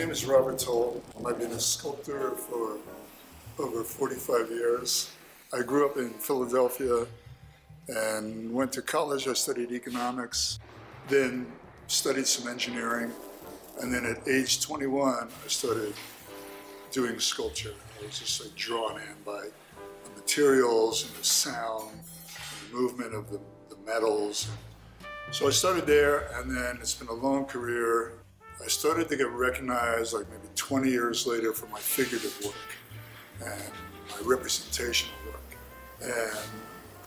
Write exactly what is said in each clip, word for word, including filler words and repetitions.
name is Robert Toll. I've been a sculptor for over forty-five years. I grew up in Philadelphia and went to college. I studied economics, then studied some engineering, and then at age twenty-one, I started doing sculpture. I was just like drawn in by the materials and the sound, and the movement of the, the metals. So I started there, and then it's been a long career. I started to get recognized like maybe twenty years later for my figurative work and my representational work. And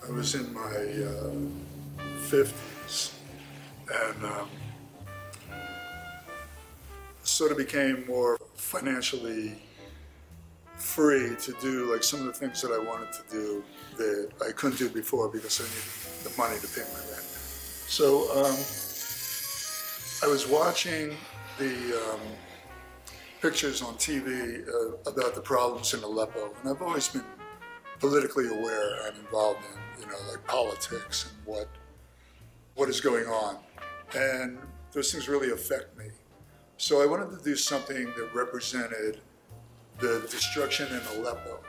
I was in my uh, fifties, and um, sort of became more financially free to do like some of the things that I wanted to do that I couldn't do before because I needed the money to pay my rent. So um, I was watching the um, pictures on T V uh, about the problems in Aleppo, and I've always been politically aware and involved in, you know, like politics and what what is going on, and those things really affect me. So I wanted to do something that represented the destruction in Aleppo,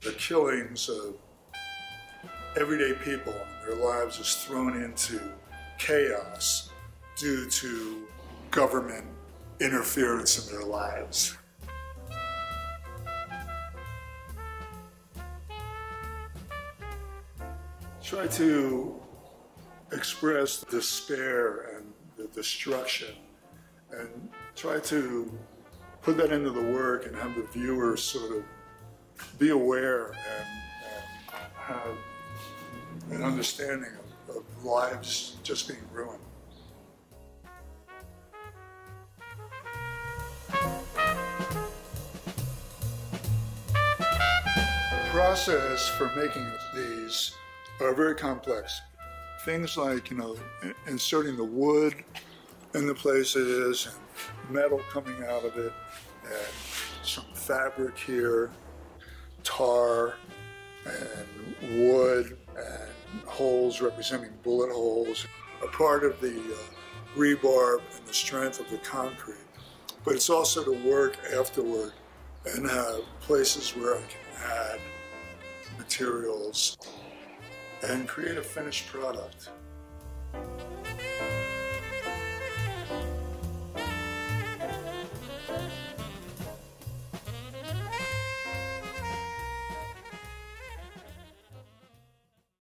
the killings of everyday people, and their lives is thrown into chaos due to government interference in their lives. Try to express the despair and the destruction, and try to put that into the work and have the viewer sort of be aware and, and have an understanding of, of lives just being ruined. The process for making these are very complex. Things like, you know, inserting the wood in the place it is, and metal coming out of it, and some fabric here, tar, and wood, and holes representing bullet holes, a part of the uh, rebarb and the strength of the concrete. But it's also to work afterward and have places where I can add materials and create a finished product.